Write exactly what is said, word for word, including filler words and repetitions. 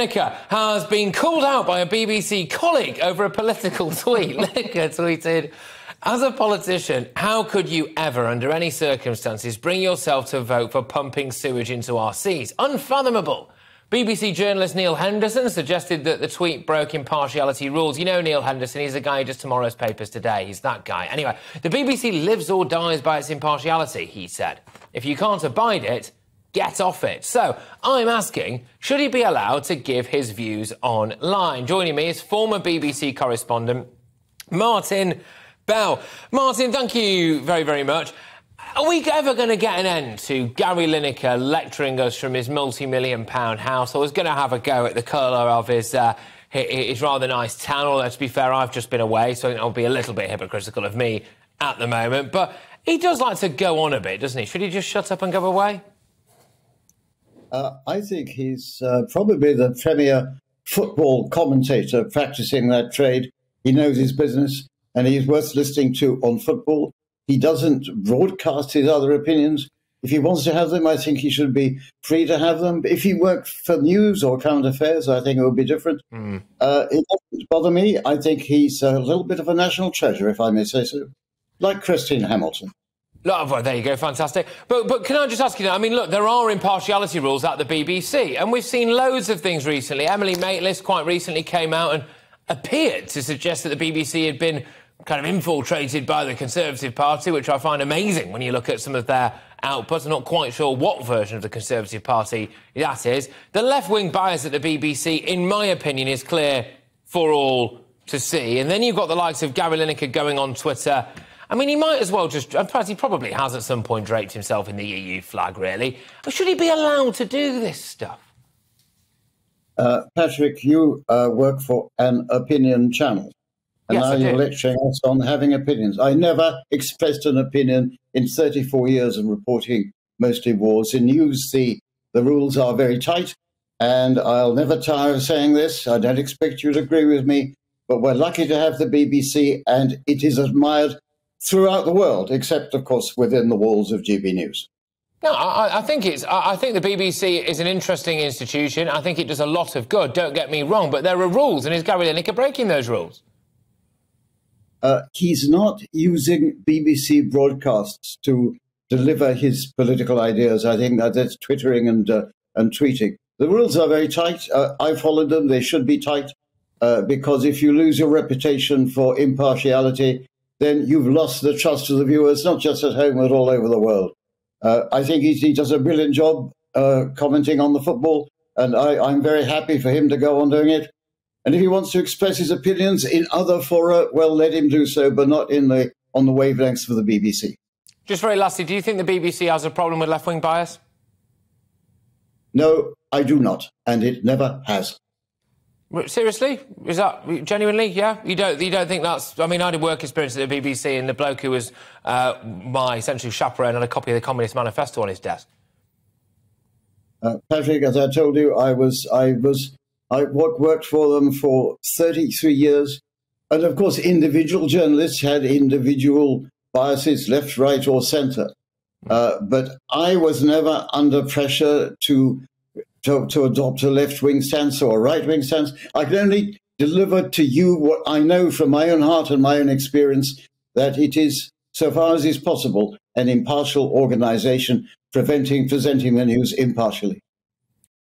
Lineker has been called out by a B B C colleague over a political tweet. Lineker tweeted, "As a politician, how could you ever, under any circumstances, bring yourself to vote for pumping sewage into our seas? Unfathomable." B B C journalist Neil Henderson suggested that the tweet broke impartiality rules. You know Neil Henderson, he's the guy who does tomorrow's papers today. He's that guy. Anyway, the B B C lives or dies by its impartiality, he said. If you can't abide it, get off it. So, I'm asking, should he be allowed to give his views online? Joining me is former B B C correspondent Martin Bell. Martin, thank you very, very much. Are we ever going to get an end to Gary Lineker lecturing us from his multi-million pound house? I was going to have a go at the colour of his, uh, his rather nice town, although, to be fair, I've just been away, so it'll be a little bit hypocritical of me at the moment. But he does like to go on a bit, doesn't he? Should he just shut up and go away? Uh, I think he's uh, probably the premier football commentator practising that trade. He knows his business and he's worth listening to on football. He doesn't broadcast his other opinions. If he wants to have them, I think he should be free to have them. If he worked for news or current affairs, I think it would be different. Mm. Uh, it doesn't bother me. I think he's a little bit of a national treasure, if I may say so, like Christine Hamilton. Oh, well, there you go, fantastic. But, but can I just ask you that? I mean, look, there are impartiality rules at the B B C, and we've seen loads of things recently. Emily Maitlis quite recently came out and appeared to suggest that the B B C had been kind of infiltrated by the Conservative Party, which I find amazing when you look at some of their outputs. I'm not quite sure what version of the Conservative Party that is. The left-wing bias at the B B C, in my opinion, is clear for all to see. And then you've got the likes of Gary Lineker going on Twitter. I mean, he might as well just... In fact, he probably has at some point draped himself in the E U flag, really. Or should he be allowed to do this stuff? Uh, Patrick, you uh, work for an opinion channel. And yes, now you're lecturing us on having opinions. I never expressed an opinion in thirty-four years of reporting, mostly wars. In news, the, the rules are very tight. And I'll never tire of saying this. I don't expect you to agree with me. But we're lucky to have the B B C, and it is admired throughout the world, except, of course, within the walls of G B News. No, I, I think it's... I think the B B C is an interesting institution. I think it does a lot of good, don't get me wrong, but there are rules, and is Gary Lineker breaking those rules? Uh, he's not using B B C broadcasts to deliver his political ideas. I think that that's twittering and, uh, and tweeting. The rules are very tight. Uh, I followed them. They should be tight, uh, because if you lose your reputation for impartiality, then you've lost the trust of the viewers, not just at home, but all over the world. Uh, I think he, he does a brilliant job uh, commenting on the football, and I, I'm very happy for him to go on doing it. And if he wants to express his opinions in other fora, well, let him do so, but not in the, on the wavelengths for the B B C. Just very lastly, do you think the B B C has a problem with left-wing bias? No, I do not, and it never has. Seriously? Is that genuinely? Yeah? You don't, you don't think that's... I mean, I did work experience at the B B C, and the bloke who was uh, my essentially chaperone had a copy of the Communist Manifesto on his desk. Uh, Patrick, as I told you, I was... I was I worked for them for thirty-three years. And, of course, individual journalists had individual biases, left, right or centre. Uh, but I was never under pressure to... To, to adopt a left-wing stance or a right-wing stance. I can only deliver to you what I know from my own heart and my own experience, that it is, so far as is possible, an impartial organisation preventing presenting the news impartially.